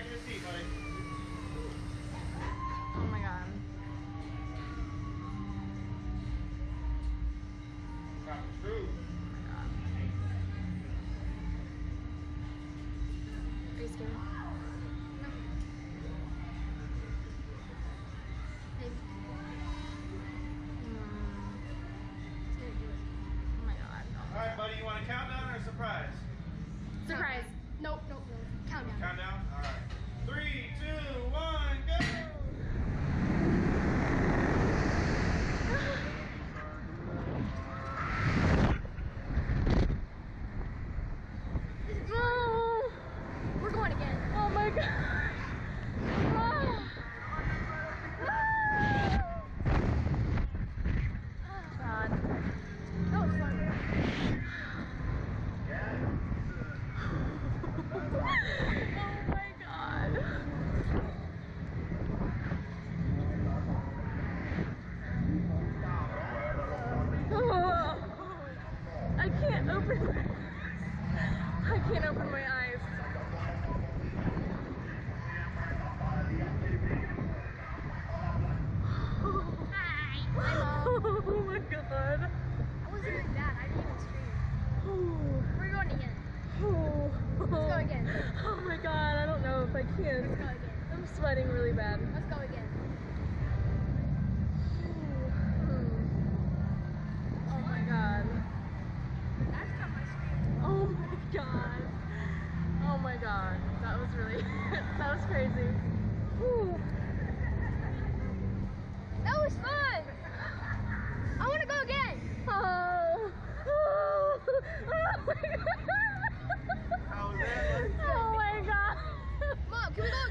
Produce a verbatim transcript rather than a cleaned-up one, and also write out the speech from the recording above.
back in your seat, buddy. Oh my god. That was true. Oh my god. Are you scared? No. Hey. Mm. Oh my god. Alright, buddy, you want a countdown or a surprise? Surprise. Nope, nope, nope. Countdown. Countdown? Alright. Three, two, one, go! Oh, we're going again. Oh my god. Oh god. That was fun. Yeah. Oh my god. Oh, I can't open my eyes. I can't open my eyes. Oh my god. I wasn't like that. I didn't even scream. We're going again. Oh. Let's go again. Oh my god, I don't know if I can. Let's go again. I'm sweating really bad. Let's go again. Hmm. Oh my god. That's not my screen. Oh my god. Oh my god. That was really, that was crazy. Ooh. That was fun. I want to go again. Oh. Oh, oh my god. Oh my god. Mom, can we go?